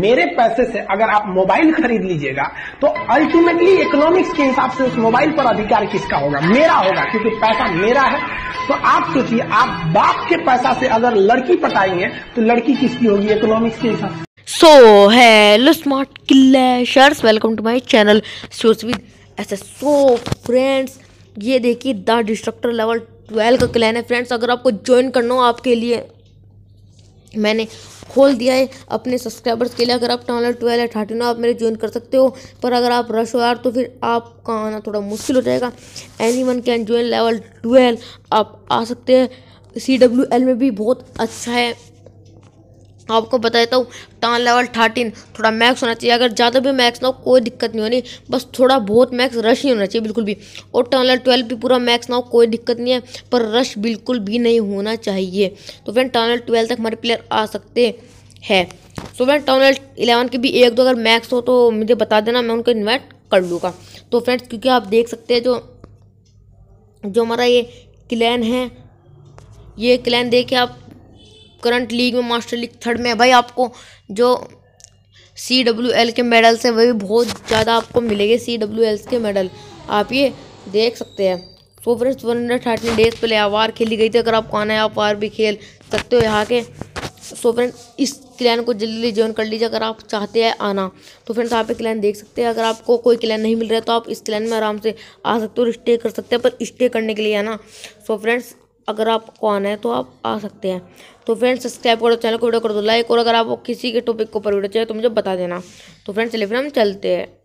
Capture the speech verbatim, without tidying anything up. मेरे पैसे से अगर आप मोबाइल खरीद लीजिएगा तो अल्टीमेटली इकोनॉमिक्स के हिसाब से उस मोबाइल पर अधिकार किसका होगा? मेरा होगा, क्योंकि पैसा मेरा है। तो आप सोचिए, आप बाप के पैसा से अगर लड़की पटाएंगे तो लड़की किसकी होगी इकोनॉमिक्स के हिसाब से? So hello smart clashers, welcome to my channel stores with SS. So friends, ये देखिए द डिस्ट्रक्टर लेवल ट्वेल्व का क्लैन है। फ्रेंड्स, अगर आपको ज्वाइन करना हो, आपके लिए मैंने खोल दिया है अपने सब्सक्राइबर्स के लिए। अगर आप टॉलर ट्वेल्व या थर्टीन हो, आप मेरे ज्वाइन कर सकते हो। पर अगर आप रश हो यार तो फिर आपका आना थोड़ा मुश्किल हो जाएगा। Anyone can join level twelve, आप आ सकते हैं। सी डब्ल्यू एल में भी बहुत अच्छा है, आपको बता देता हूँ। टॉन लेवल थर्टीन थोड़ा मैक्स होना चाहिए, अगर ज़्यादा भी मैक्स ना हो कोई दिक्कत नहीं होनी, बस थोड़ा बहुत मैक्स रश ही होना चाहिए बिल्कुल भी। और टॉन लेवल ट्वेल्व भी पूरा मैक्स ना हो कोई दिक्कत नहीं है, पर रश बिल्कुल भी नहीं होना चाहिए। तो फ्रेंड, टॉन लेवल ट्वेल्व तक हमारे प्लेयर आ सकते हैं। So friend, town level eleven के भी एक दो अगर मैक्स हो तो मुझे बता देना, मैं उनको इन्वाइट कर लूँगा। तो फ्रेंड्स, क्योंकि आप देख सकते हैं जो जो हमारा ये क्लैन है, ये क्लैन देखिए आप करंट लीग में मास्टर लीग थर्ड में है भाई। आपको जो सी डब्ल्यू एल के मेडल्स हैं वह भी बहुत ज़्यादा आपको मिलेंगे। सी डब्ल्यू एल के मेडल आप ये देख सकते हैं। So friends, one hundred thirteen days पहले आवार खेली गई थी, अगर आपको आना है आप आवार भी खेल सकते हो यहाँ के। सो फ्रेंड्स, इस क्लैन को जल्दी जल्दी ज्वाइन कर लीजिए अगर आप चाहते हैं आना। तो फ्रेंड्स, आप ये क्लैन देख सकते हैं। अगर आपको कोई क्लैन नहीं मिल रहा है तो आप इस क्लैन में आराम से आ सकते हो और स्टे कर सकते हैं, पर स्टे करने के लिए आना। सो फ्रेंड्स, अगर आपको आना है तो आप आ सकते हैं। तो फ्रेंड्स, सब्सक्राइब करो चैनल को, वीडियो कर दो लाइक, और अगर आपको किसी के टॉपिक को पर वीडियो चाहिए तो मुझे बता देना। तो फ्रेंड्स, चलिए फिर हम चलते हैं।